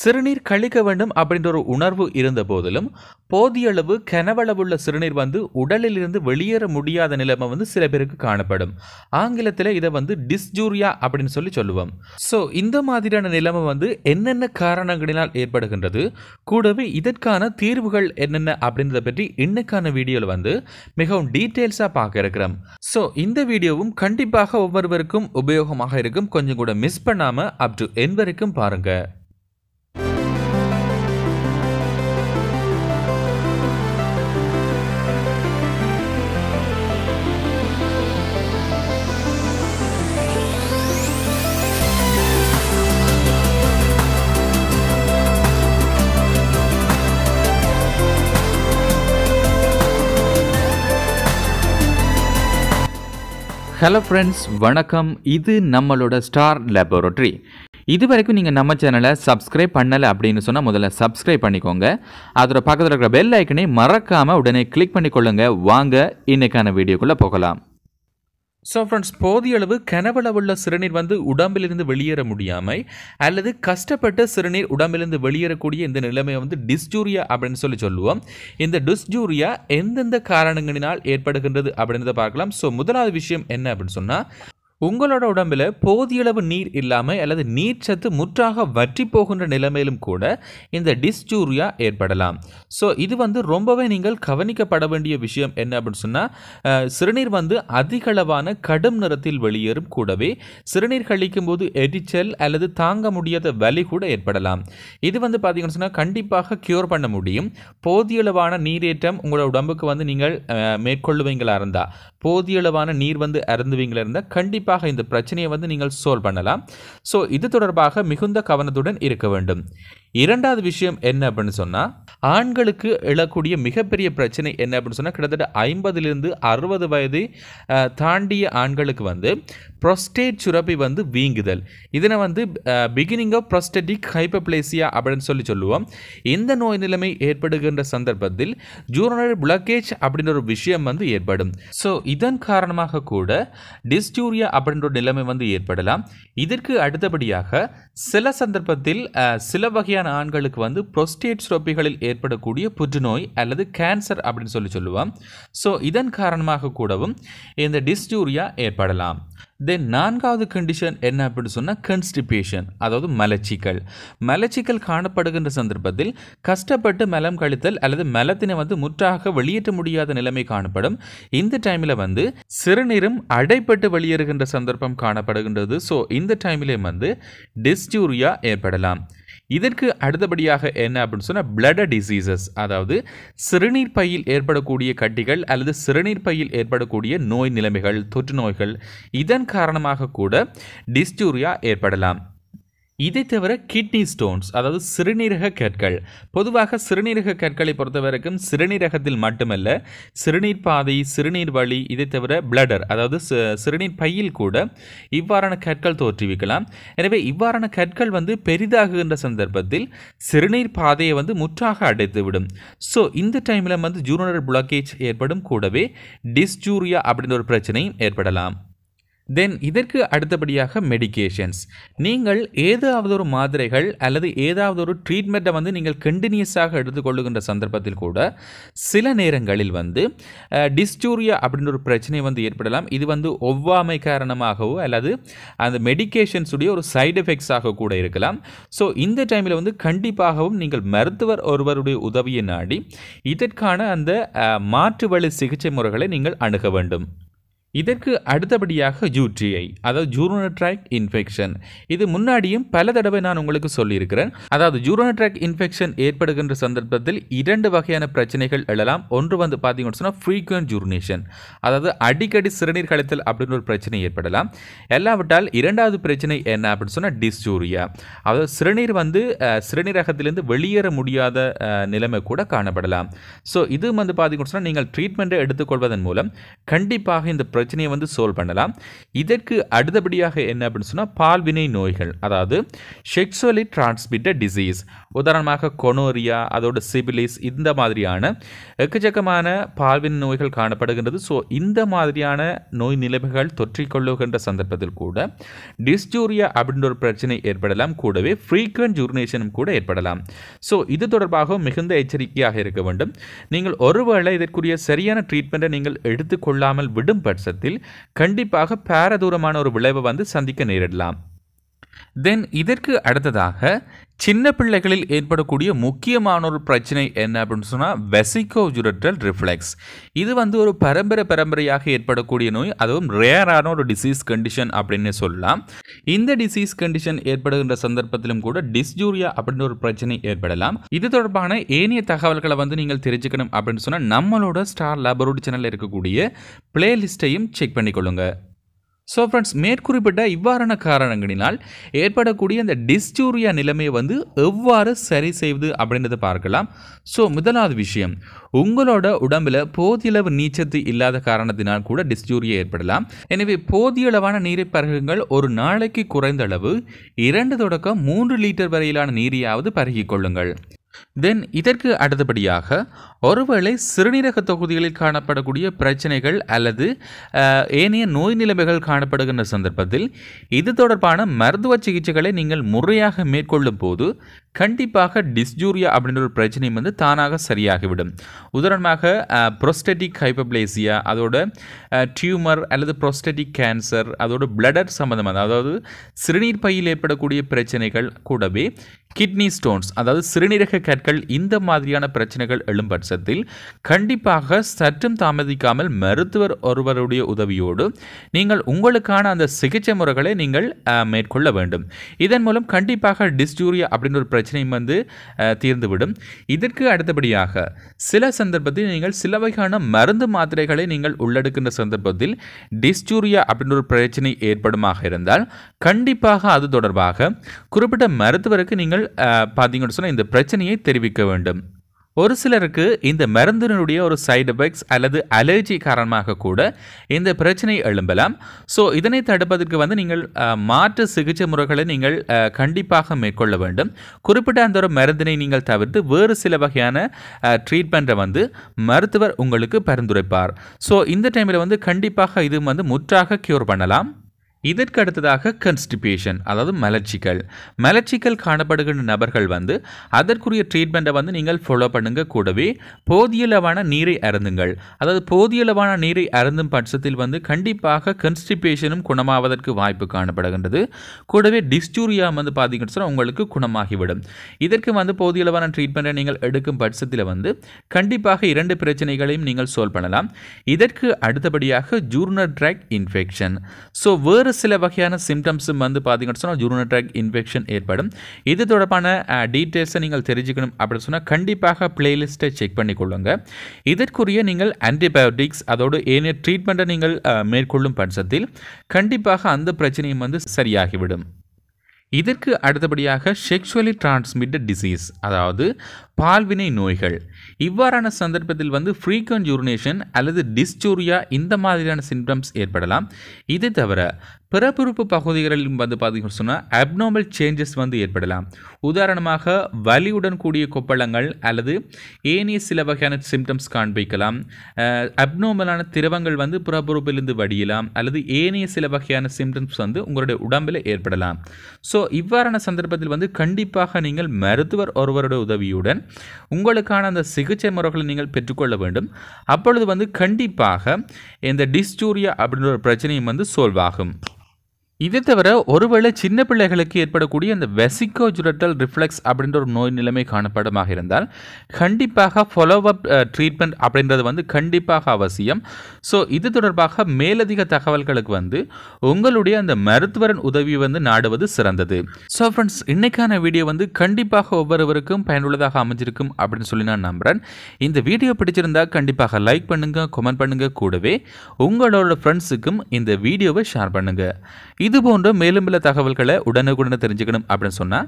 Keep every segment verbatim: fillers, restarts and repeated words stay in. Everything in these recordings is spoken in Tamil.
சிறுநீர் கழிக்க வேண்டும் அப்படின்ற ஒரு உணர்வு இருந்த போதிலும் போதிய அளவு கனவளவுள்ள சிறுநீர் வந்து உடலில் இருந்து வெளியேற முடியாத நிலைமை வந்து சில பேருக்கு காணப்படும். ஆங்கிலத்தில் இதை வந்து டிஸ்ஜூரியா அப்படின்னு சொல்லி சொல்லுவோம். ஸோ இந்த மாதிரியான நிலைமை வந்து என்னென்ன காரணங்களினால் ஏற்படுகின்றது, கூடவே இதற்கான தீர்வுகள் என்னென்ன அப்படின்றத பற்றி இன்னைக்கான வீடியோவில் வந்து மிகவும் டீட்டெயில்ஸாக பார்க்க இருக்கிறோம். ஸோ இந்த வீடியோவும் கண்டிப்பாக ஒவ்வொருவருக்கும் உபயோகமாக இருக்கும். கொஞ்சம் கூட மிஸ் பண்ணாமல் அப் டு என் வரைக்கும் பாருங்கள். ஹலோ ஃப்ரெண்ட்ஸ், வணக்கம். இது நம்மளோட ஸ்டார் லேபரட்டரி. இது வரைக்கும் நீங்கள் நம்ம சேனலை சப்ஸ்கிரைப் பண்ணலை அப்படின்னு சொன்னால் முதல்ல சப்ஸ்கிரைப் பண்ணிக்கோங்க. அதோட பக்கத்தில் இருக்கிற பெல் ஐக்கனை மறக்காமல் உடனே கிளிக் பண்ணிக்கொள்ளுங்க. வாங்க இன்றைக்கான வீடியோக்குள்ளே போகலாம். ஸோ ஃப்ரெண்ட்ஸ், போதிய அளவு கனவளவுள்ள சிறுநீர் வந்து உடம்பிலிருந்து வெளியேற முடியாமல் அல்லது கஷ்டப்பட்ட சிறுநீர் உடம்பிலிருந்து வெளியேறக்கூடிய இந்த நிலைமையை வந்து டிஸ்ஜூரியா அப்படின்னு சொல்லி சொல்லுவோம். இந்த டிஸ்ஜூரியா எந்தெந்த காரணங்களினால் ஏற்படுகின்றது அப்படின்றத பார்க்கலாம். ஸோ முதலாவது விஷயம் என்ன அப்படின்னு சொன்னால், உங்களோட உடம்பில் போதியளவு நீர் இல்லாமல் அல்லது நீர்ச்சத்து முற்றாக வற்றி போகின்ற நிலைமையிலும் கூட இந்த டிஸ்ஜூரியா ஏற்படலாம். ஸோ இது வந்து ரொம்பவே நீங்கள் கவனிக்கப்பட வேண்டிய விஷயம் என்ன அப்படின்னு சொன்னால், சிறுநீர் வந்து அதிகளவான கடும் நிறத்தில் வெளியேறும். கூடவே சிறுநீர் கழிக்கும் போது எரிச்சல் அல்லது தாங்க முடியாத வலி கூட ஏற்படலாம். இது வந்து பார்த்தீங்கன்னு சொன்னால் கண்டிப்பாக க்யூர் பண்ண முடியும். போதியளவான நீரேற்றம் உங்களோட உடம்புக்கு வந்து நீங்கள் மேற்கொள்ளுவீங்களா இருந்தால், போதியளவான நீர் வந்து அருந்துவீங்களா இருந்தால் கண்டிப்பாக இந்த பிரச்சனையை வந்து நீங்கள் சால்வ் பண்ணலாம். சோ இது தொடர்பாக மிகுந்த கவனத்துடன் இருக்க வேண்டும். இரண்டாவது விஷயம் என்ன அப்படின்னு சொன்னால், ஆண்களுக்கு எழக்கூடிய மிகப்பெரிய பிரச்சனை என்ன அப்படின்னு சொன்னால், கிட்டத்தட்ட ஐம்பதுலேருந்து அறுபது வயது தாண்டிய ஆண்களுக்கு வந்து ப்ரொஸ்டேட் சுரப்பி வந்து வீங்குதல். இதனை வந்து பிகினிங் ஆஃப் ப்ரொஸ்டேட்டிக் ஹைப்பர்ப்ளேசியா அப்படின்னு சொல்லி சொல்லுவோம். இந்த நோய் நிலைமை ஏற்படுகின்ற சந்தர்ப்பத்தில் ஜூரனரி பிளாக்கேஜ் அப்படின்ற ஒரு விஷயம் வந்து ஏற்படும். ஸோ இதன் காரணமாக கூட டிஸ்ஜூரியா அப்படின்ற ஒரு நிலைமை வந்து ஏற்படலாம். இதற்கு அடுத்தபடியாக சில சந்தர்ப்பத்தில் சில வகையான ஆண்களுக்கு வந்து புரோஸ்டேட் சுரப்பிகளில் ஏற்படக்கூடிய புற்றுநோய் அல்லது கேன்சர் அப்படின்னு சொல்லி சொல்லுவோம். ஸோ இதன் காரணமாக கூடவும் இந்த டிஸ்ஜூரியா ஏற்படலாம். தென் நான்காவது கண்டிஷன் என்ன அப்படின்னு சொன்னால், கன்ஸ்டிபேஷன், அதாவது மலச்சிக்கல். மலச்சிக்கல் காணப்படுகின்ற சந்தர்ப்பத்தில் கஷ்டப்பட்டு மலம் கழித்தல் அல்லது மலத்தினை வந்து முற்றாக வெளியேற்ற முடியாத நிலைமை காணப்படும். இந்த டைமில் வந்து சிறுநீரும் அடைப்பட்டு வெளியேறுகின்ற சந்தர்ப்பம் காணப்படுகின்றது. ஸோ இந்த டைமிலே வந்து டிஸ்ஜூரியா ஏற்படலாம். இதற்கு அடுத்தபடியாக என்ன அப்படின்னு சொன்னால், பிளட் டிசீசஸ், அதாவது சிறுநீர் பையில் ஏற்படக்கூடிய கட்டிகள் அல்லது சிறுநீர் பையில் ஏற்படக்கூடிய நோய் நிலைமைகள், தொற்று நோய்கள், இதன் காரணமாக கூட டிஸ்ஜூரியா ஏற்படலாம். இதை தவிர கிட்னி ஸ்டோன்ஸ், அதாவது சிறுநீரக கற்கள். பொதுவாக சிறுநீரக கற்களை பொறுத்த வரைக்கும் சிறுநீரகத்தில் மட்டுமல்ல, சிறுநீர் பாதை, சிறுநீர் வழி, இதை தவிர பிளடர், அதாவது சிறுநீர் பையில் கூட இவ்வாறான கற்கள் தோற்றுவிக்கலாம். எனவே இவ்வாறான கற்கள் வந்து பெரிதாகுகின்ற சந்தர்ப்பத்தில் சிறுநீர் பாதையை வந்து முற்றாக அடைத்துவிடும். ஸோ இந்த டைமில் வந்து ஜூரோனரி பிளாக்கேஜ் ஏற்படும். கூடவே டிஸ்ஜூரியா அப்படின்ற ஒரு பிரச்சனையும் ஏற்படலாம். தென் இதற்கு அடுத்தபடியாக மெடிக்கேஷன்ஸ். நீங்கள் ஏதாவது ஒரு மாத்திரைகள் அல்லது ஏதாவது ஒரு ட்ரீட்மெண்ட்டை வந்து நீங்கள் கண்டினியூஸாக எடுத்துக்கொள்ளுகின்ற சந்தர்ப்பத்தில் கூட சில நேரங்களில் வந்து டிஸ்ஜூரியா அப்படின்ற ஒரு பிரச்சனை வந்து ஏற்படலாம். இது வந்து ஒவ்வாமை காரணமாகவோ அல்லது அந்த மெடிக்கேஷன்ஸுடைய ஒரு சைடு எஃபெக்ட்ஸாக கூட இருக்கலாம். ஸோ இந்த டைமில் வந்து கண்டிப்பாகவும் நீங்கள் மருத்துவர் ஒருவருடைய உதவியை நாடி இதற்கான அந்த மாற்று வழி சிகிச்சை முறைகளை நீங்கள் அணுக வேண்டும். இதற்கு அடுத்தபடியாக யூடிஐ, அதாவது ஜூரோனரி ட்ராக்ட் இன்ஃபெக்ஷன். இது முன்னாடியும் பல தடவை நான் உங்களுக்கு சொல்லியிருக்கிறேன். அதாவது ஜூரோனரி ட்ராக்ட் இன்ஃபெக்ஷன் ஏற்படுகின்ற சந்தர்ப்பத்தில் இரண்டு வகையான பிரச்சனைகள் எழலாம். ஒன்று வந்து பார்த்தீங்கன்னு சொன்னால் ஃப்ரீக்வெண்ட் ஜூர்னேஷன், அதாவது அடிக்கடி சிறுநீர் கழித்தல் அப்படின்ற ஒரு பிரச்சனை ஏற்படலாம். எல்லாவற்றால் இரண்டாவது பிரச்சனை என்ன அப்படின்னு சொன்னால் டிஸ்ஜூரியா, அதாவது சிறுநீர் வந்து சிறுநீரகத்திலிருந்து வெளியேற முடியாத நிலைமை கூட காணப்படலாம். ஸோ இது வந்து பார்த்தீங்கன்னு சொன்னால் நீங்கள் ட்ரீட்மெண்ட்டை எடுத்துக்கொள்வதன் மூலம் கண்டிப்பாக இந்த பிரச்சனையை வந்து சால்வ் பண்ணலாம். இதற்கு அடுத்தபடியாக என்ன அப்படின்னு சொன்னால் பால்வினை நோய்கள், அதாவது செக்ஷுவலி டிரான்ஸ்மிட்டட் டிசீஸ், உதாரணமாக கொனோரியா, அதோட சிபிலிஸ், இந்த மாதிரியான எக்கச்சக்கமான பால்வினை நோய்கள் காணப்படுகின்றது. ஸோ இந்த மாதிரியான நோய் நிலைமைகள் தொற்றிக்கொள்ளுகின்ற சந்தர்ப்பத்தில் கூட டிஸ்யூரியா அப்படின்ற ஒரு பிரச்சனை ஏற்படலாம். கூடவே ஃப்ரீக்வெண்ட் யூரினேஷனும் கூட ஏற்படலாம். ஸோ இது தொடர்பாக மிகுந்த எச்சரிக்கையாக இருக்க வேண்டும். நீங்கள் ஒருவேளை இதற்குரிய சரியான ட்ரீட்மெண்ட்டை நீங்கள் எடுத்துக்கொள்ளாமல் விடும் பட்சத்தில் கண்டிப்பாக பாரதூரமான ஒரு விளைவை வந்து சந்திக்க நேரிடலாம். தென் இதற்கு அடுத்ததாக சின்ன பிள்ளைகளில் ஏற்படக்கூடிய முக்கியமான ஒரு பிரச்சனை என்ன அப்படின்னு சொன்னால் வெசிகோஜுரட்ரல் ரிஃப்ளெக்ஸ். இது வந்து ஒரு பரம்பரை பரம்பரையாக ஏற்படக்கூடிய நோய், அதுவும் ரேரான ஒரு டிசீஸ் கண்டிஷன் அப்படின்னு சொல்லலாம். இந்த டிசீஸ் கண்டிஷன் ஏற்படுகின்ற சந்தர்ப்பத்திலும் கூட டிஸ்யூரியா அப்படின்ற ஒரு பிரச்சனை ஏற்படலாம். இது தொடர்பான ஏனைய தகவல்களை வந்து நீங்கள் தெரிஞ்சுக்கணும் அப்படின்னு சொன்னால் நம்மளோட ஸ்டார் லேபரோட்டரி சேனலில் இருக்கக்கூடிய பிளேலிஸ்ட்டையும் செக் பண்ணிக்கொள்ளுங்க. ஸோ ஃப்ரெண்ட்ஸ், மேற்குறிப்பிட்ட இவ்வாறான காரணங்களினால் ஏற்படக்கூடிய அந்த டிஸ்யூரியா நிலைமையை வந்து எவ்வாறு சரி செய்வது அப்படின்றத பார்க்கலாம். ஸோ முதலாவது விஷயம், உங்களோட உடம்பில் போதியளவு நீச்சத்து இல்லாத காரணத்தினால் கூட டிஸ்யூரியா ஏற்படலாம். எனவே போதியளவான நீரை பருகுங்கள். ஒரு நாளைக்கு குறைந்த அளவு இரண்டு தொடக்கம் மூன்று லிட்டர் வரையிலான நீரையாவது பருகிக் கொள்ளுங்கள். தென் இதற்கு அடுத்தபடியாக ஒருவேளை சிறுநீரக தொகுதிகளில் காணப்படக்கூடிய பிரச்சனைகள் அல்லது ஏனைய நோய் நிலைமைகள் காணப்படுகின்ற சந்தர்ப்பத்தில் இது தொடர்பான மருத்துவ சிகிச்சைகளை நீங்கள் முறையாக மேற்கொள்ளும் போது கண்டிப்பாக டிஸ்யூரியா அப்படின்ற ஒரு பிரச்சனை வந்து தானாக சரியாகிவிடும். உதாரணமாக புரோஸ்டெட்டிக் ஹைப்பர்ப்ளேசியா, அதோட டியூமர் அல்லது புரோஸ்டெட்டிக் கேன்சர், அதோட பிளடர் சம்பந்தமாக அதாவது சிறுநீர் பையில் ஏற்படக்கூடிய பிரச்சனைகள், கூடவே கிட்னி ஸ்டோன்ஸ் அதாவது சிறுநீரக கற்கள், இந்த மாதிரியான பிரச்சனைகள் எழும் பட்சத்தில் கண்டிப்பாக சற்றும் தாமதிக்காமல் மருத்துவர் ஒருவருடைய உதவியோடு நீங்கள் உங்களுக்கான அந்த சிகிச்சை முறைகளை நீங்கள் மேற்கொள்ள வேண்டும். இதன் மூலம் கண்டிப்பாக டிஸ்யூரியா அப்படின்ற ஒரு பிரச்சனை வந்து தீர்ந்துவிடும். இதற்கு அடுத்தபடியாக சில சந்தர்ப்பத்தில் நீங்கள் சில வகையான மருந்து மாத்திரைகளை நீங்கள் உள்ளெடுக்கின்ற சந்தர்ப்பத்தில் டிஸ்யூரியா அப்படின்ற ஒரு பிரச்சனை ஏற்படுமாக இருந்தால் கண்டிப்பாக அது தொடர்பாக குறிப்பிட்ட மருத்துவருக்கு நீங்கள் பார்த்தீங்கன்னு சொன்னால் இந்த பிரச்சனையை தெரிவிக்க வேண்டும். ஒரு சிலருக்கு இந்த மருந்தினுடைய ஒரு சைடு எஃபெக்ட்ஸ் அல்லது அலர்ஜி காரணமாக கூட இந்த பிரச்சனை எழும்பலாம். ஸோ இதனை தடுப்பதற்கு வந்து நீங்கள் மாற்று சிகிச்சை முறைகளை நீங்கள் கண்டிப்பாக மேற்கொள்ள வேண்டும். குறிப்பிட்ட அந்த ஒரு மருந்தினை நீங்கள் தவிர்த்து வேறு சில வகையான ட்ரீட்மெண்ட்டை வந்து மருத்துவர் உங்களுக்கு பரிந்துரைப்பார். ஸோ இந்த டைமில் வந்து கண்டிப்பாக இது வந்து முற்றாக க்யூர் பண்ணலாம். இதற்கு அடுத்ததாக கன்ஸ்டிபேஷன் அதாவது மலச்சிக்கல் மலச்சிக்கல் காணப்படுகின்ற நபர்கள் வந்து அதற்குரிய ட்ரீட்மெண்ட்டை வந்து நீங்கள் ஃபாலோ பண்ணுங்க. கூடவே போதியளவான நீரை அருந்துங்கள். அதாவது போதியளவான நீரை அருந்தும் பட்சத்தில் வந்து கண்டிப்பாக கன்ஸ்டிபேஷனும் குணமாவதற்கு வாய்ப்பு காணப்படுகின்றது. கூடவே டிஸ்யூரியா வந்து பார்த்தீங்கன்னு சொன்னால் உங்களுக்கு குணமாகிவிடும். இதற்கு வந்து போதியளவான ட்ரீட்மெண்ட்டை நீங்கள் எடுக்கும் பட்சத்தில் வந்து கண்டிப்பாக இரண்டு பிரச்சனைகளையும் நீங்கள் சால்வ் பண்ணலாம். இதற்கு அடுத்தபடியாக ஜூர்னல் ட்ராக் இன்ஃபெக்ஷன். ஸோ வேறு சில வகையான சிம்டம்ஸும் வந்து பார்த்தீங்கன்னு சொன்னால் யூரினரி ட்ராக்ட் இன்ஃபெக்ஷன் ஏற்படும். இது தொடர்பான டீட்டெயில்ஸை நீங்கள் தெரிஞ்சுக்கணும் அப்படின்னு சொன்னால் கண்டிப்பாக பிளேலிஸ்ட்டை செக் பண்ணிக்கொள்ளுங்க. இதற்குரிய நீங்கள் ஆன்டிபயோட்டிக்ஸ் அதோடு ஏனைய ட்ரீட்மெண்ட்டை நீங்கள் மேற்கொள்ளும் பட்சத்தில் கண்டிப்பாக அந்த பிரச்சனையும் வந்து சரியாகிவிடும். இதற்கு அடுத்தபடியாக செக்ஷுவலி டிரான்ஸ்மிட்டட் டிசீஸ் அதாவது பால்வினை நோய்கள். இவ்வாறான சந்தர்ப்பத்தில் வந்து ஃப்ரீக்வெண்ட் யூரினேஷன் அல்லது டிஸ்யூரியா இந்த மாதிரியான சிம்டம்ஸ் ஏற்படலாம். இது தவிர பிறப்புறுப்பு பகுதிகளிலும் வந்து பார்த்தீங்கன்னு சொன்னால் அப்நார்மல் சேஞ்சஸ் வந்து ஏற்படலாம். உதாரணமாக வலியுடன் கூடிய கொப்பளங்கள் அல்லது ஏனைய சில வகையான சிம்டம்ஸ் காண்பிக்கலாம். அப்நார்மலான திரவங்கள் வந்து பிறப்புறுப்பிலிருந்து வடியலாம் அல்லது ஏனைய சில வகையான சிம்டம்ஸ் வந்து உங்களுடைய உடம்பில் ஏற்படலாம். ஸோ இவ்வாறான சந்தர்ப்பத்தில் வந்து கண்டிப்பாக நீங்கள் மருத்துவர் ஒருவருடைய உதவியுடன் உங்களுக்கான அந்த சிகிச்சை முறைகளை நீங்கள் பெற்றுக்கொள்ள வேண்டும். அப்பொழுது வந்து கண்டிப்பாக இந்த டிஸ்யூரியா அப்படின்ற ஒரு பிரச்சனையும் வந்து சால்வ் ஆகும். இதை தவிர ஒருவேளை சின்ன பிள்ளைகளுக்கு ஏற்படக்கூடிய அந்த வெசிகோஜுரட்டல் ரிஃப்ளெக்ஸ் அப்படின்ற ஒரு நோய் நிலைமை காணப்படமாக இருந்தால் கண்டிப்பாக ஃபாலோஅப் ட்ரீட்மெண்ட் அப்படின்றது வந்து கண்டிப்பாக அவசியம். ஸோ இது தொடர்பாக மேலதிக தகவல்களுக்கு வந்து உங்களுடைய அந்த மருத்துவரின் உதவி வந்து நாடுவது சிறந்தது. ஸோ ஃப்ரெண்ட்ஸ், இன்றைக்கான வீடியோ வந்து கண்டிப்பாக ஒவ்வொருவருக்கும் பயனுள்ளதாக அமைஞ்சிருக்கும் அப்படின்னு சொல்லி நான் நம்புகிறேன். இந்த வீடியோ பிடிச்சிருந்தால் கண்டிப்பாக லைக் பண்ணுங்கள், கமெண்ட் பண்ணுங்கள். கூடவே உங்களோட ஃப்ரெண்ட்ஸுக்கும் இந்த வீடியோவை ஷேர் பண்ணுங்கள். இது போன்ற மேலும் பல தகவல்களை உடனுக்குடனே தெரிஞ்சுக்கணும் அப்படின்னு சொன்னால்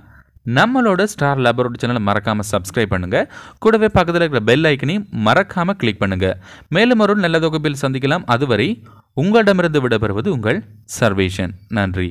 நம்மளோட ஸ்டார் லேபரோட்டரி சேனலை மறக்காமல் சப்ஸ்கிரைப் பண்ணுங்கள். கூடவே பக்கத்தில் இருக்கிற பெல் ஐக்கனையும் மறக்காமல் கிளிக் பண்ணுங்கள். மேலும் ஒரு நல்ல தொகுப்பில் சந்திக்கலாம். அதுவரை உங்களிடமிருந்து விடைபெறுவது உங்கள் சர்வேஷன். நன்றி.